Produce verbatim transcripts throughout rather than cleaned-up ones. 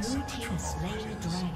Blue team slain the dragon.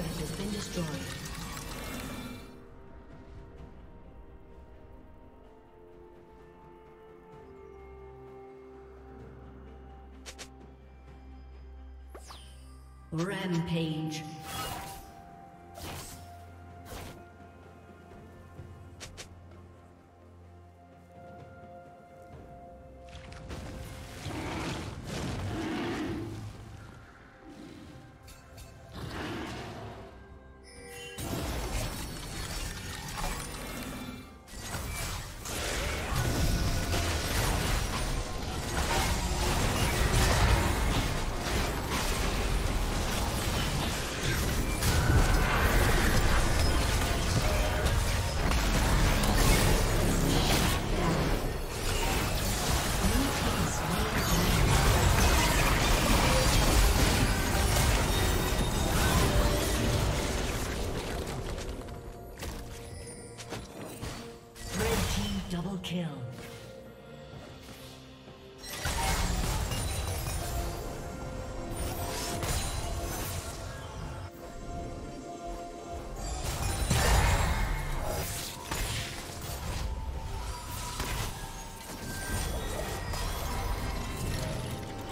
turret has been destroyed. Rampage.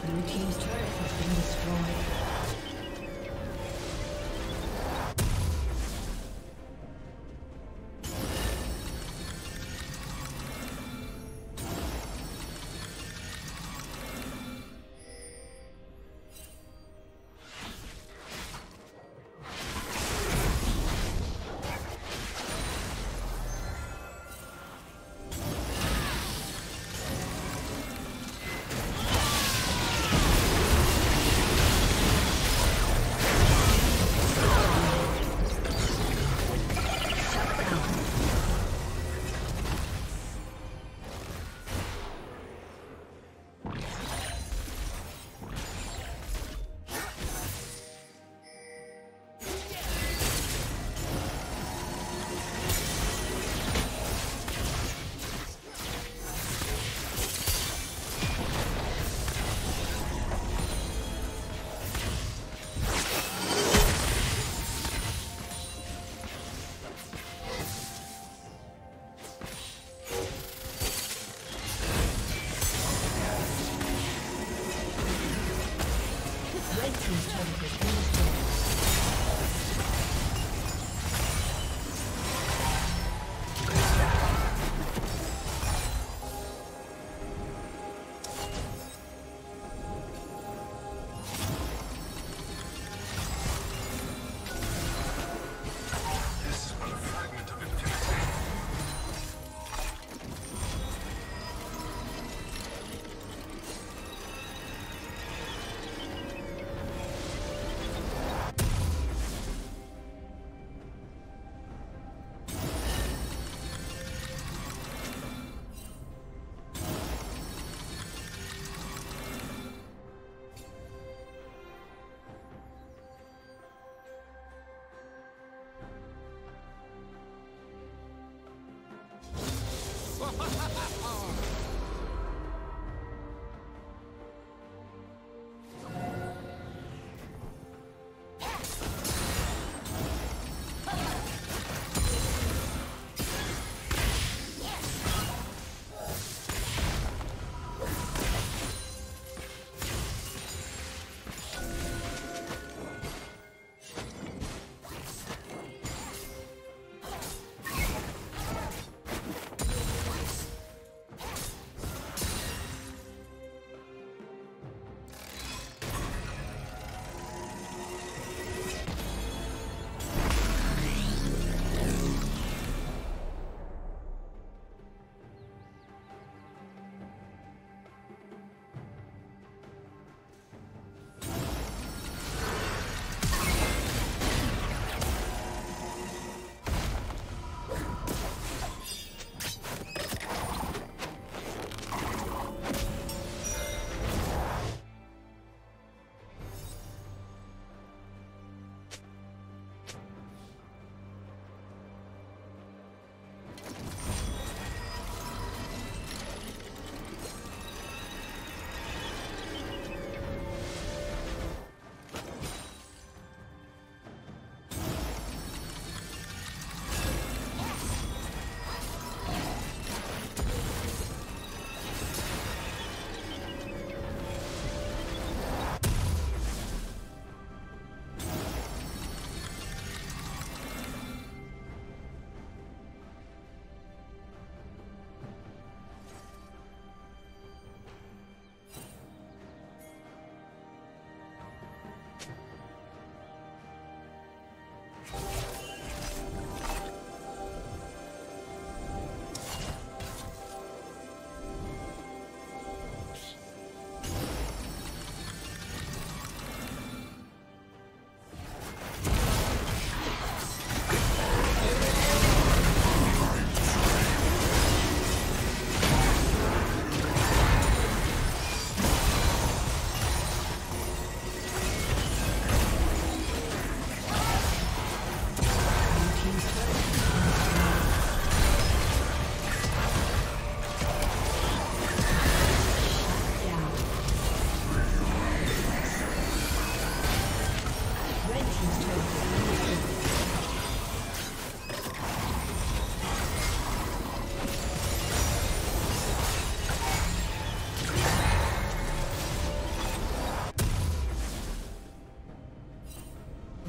Blue team's turret has been destroyed.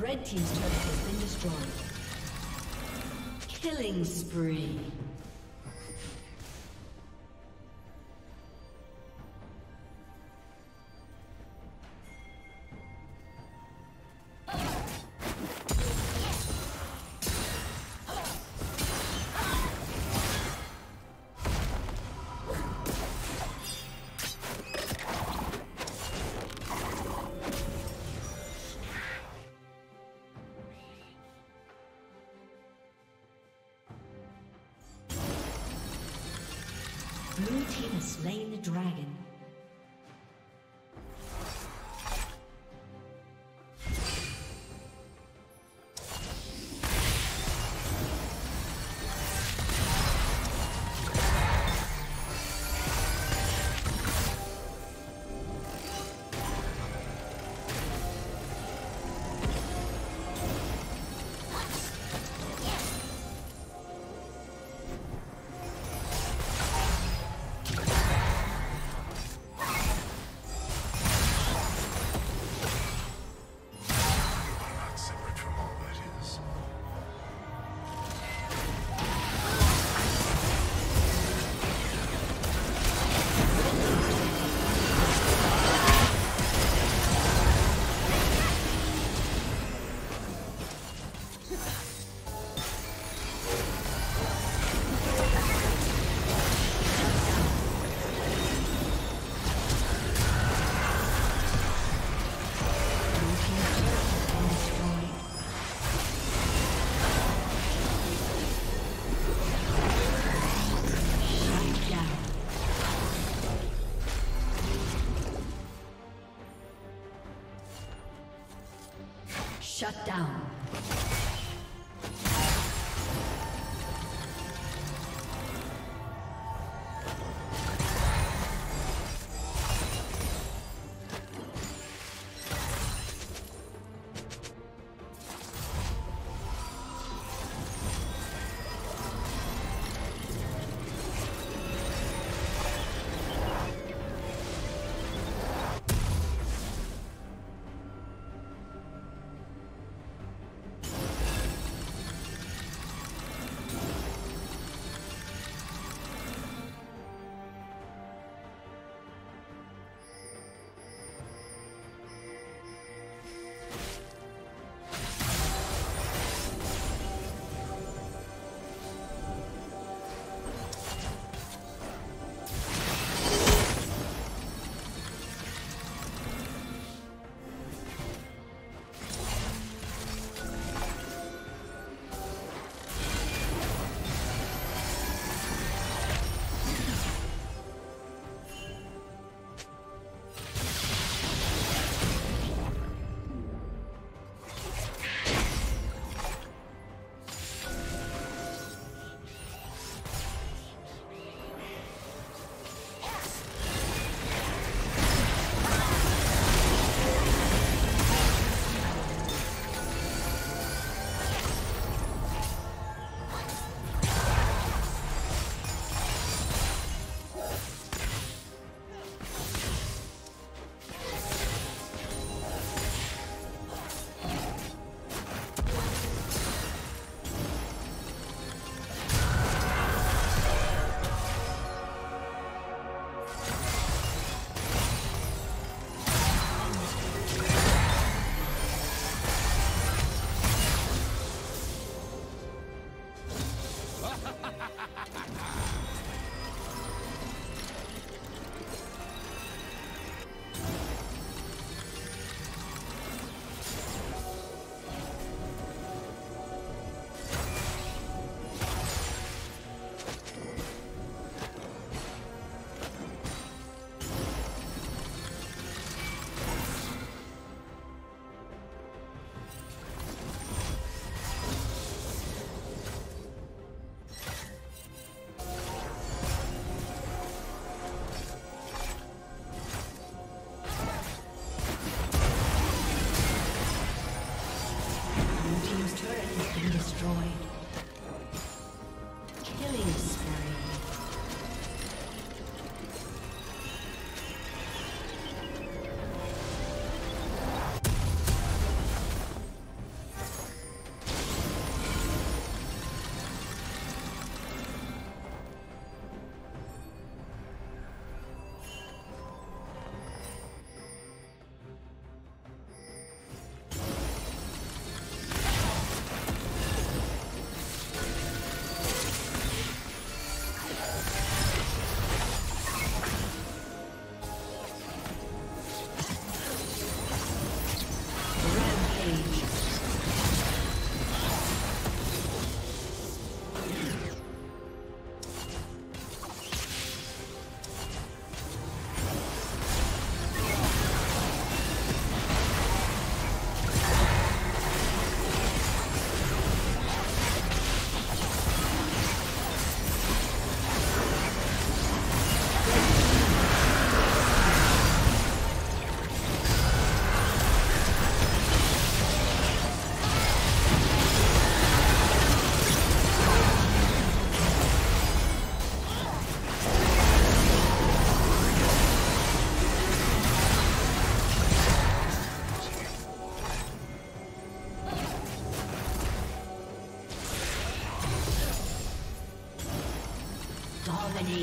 Red team's turret has been destroyed. Killing spree. Blue team has slain the dragon. Shut down.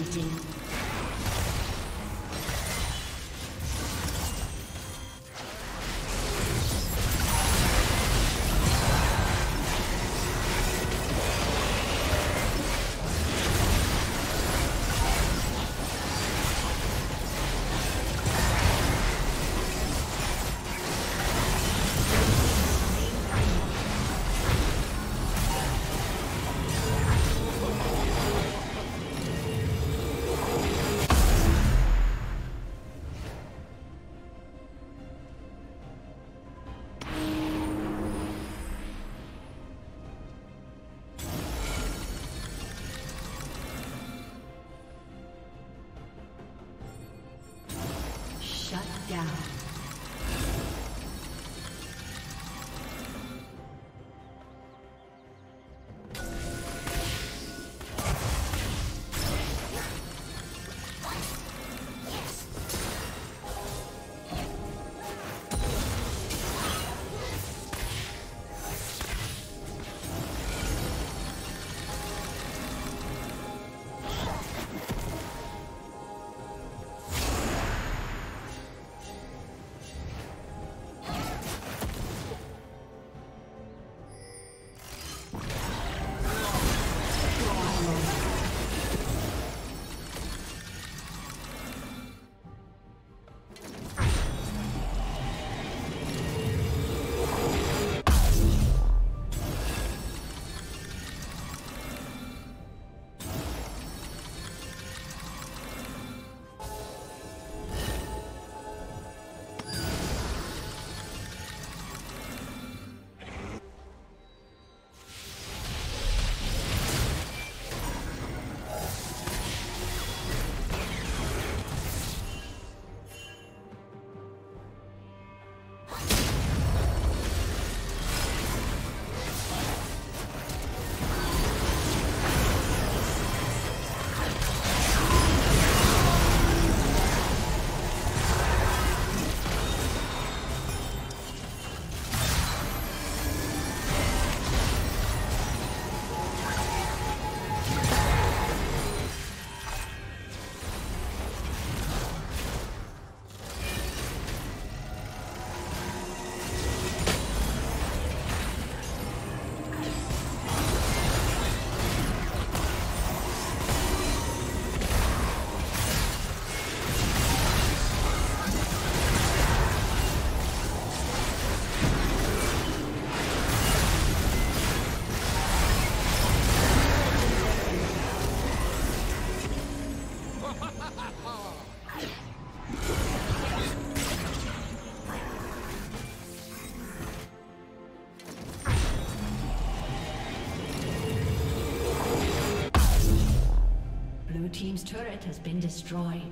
Dominating. Team's turret has been destroyed.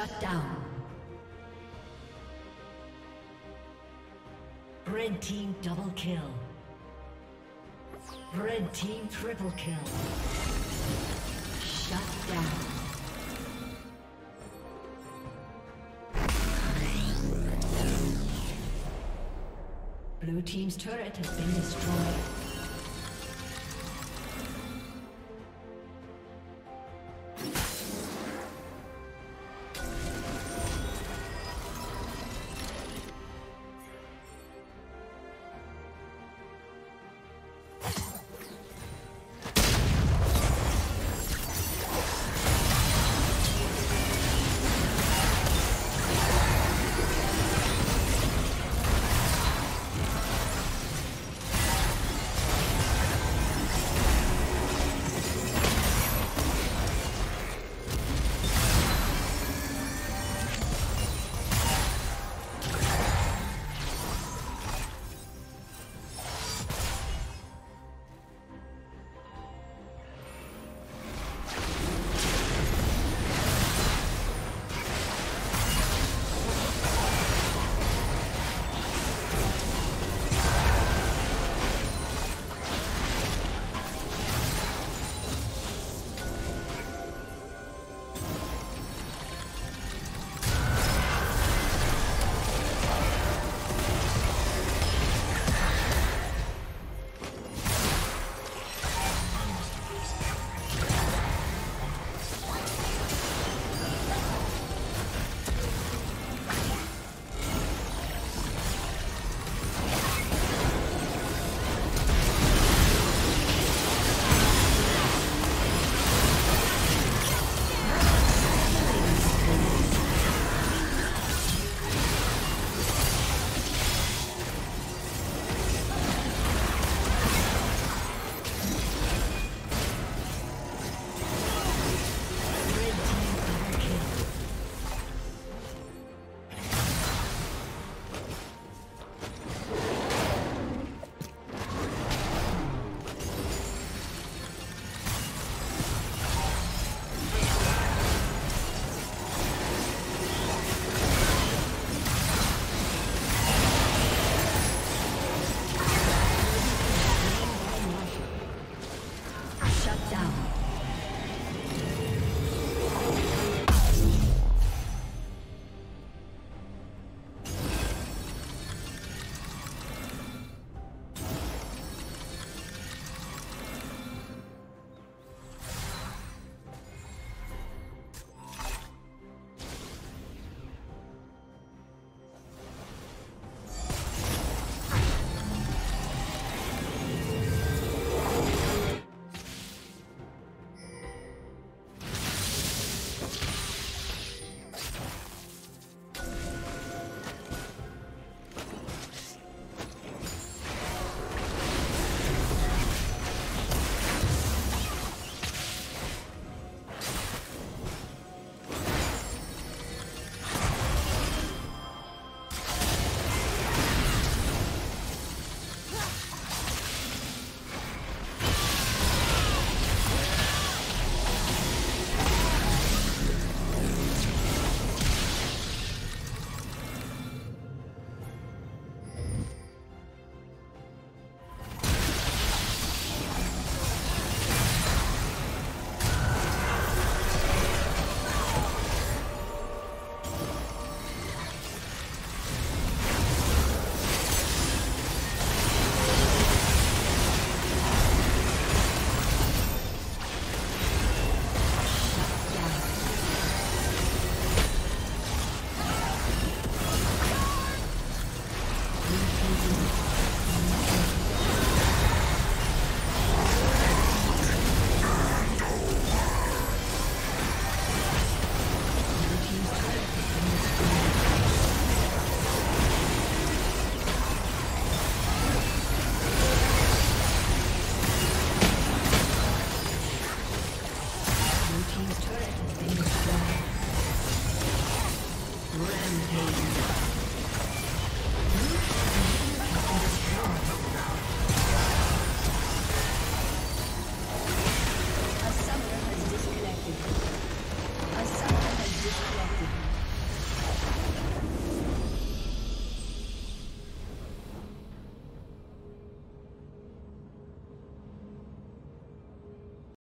Shut down. Red team double kill. Red team triple kill. Shut down. Blue team's turret has been destroyed.